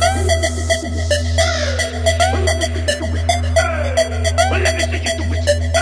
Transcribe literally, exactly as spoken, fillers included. Well, let me take you to it.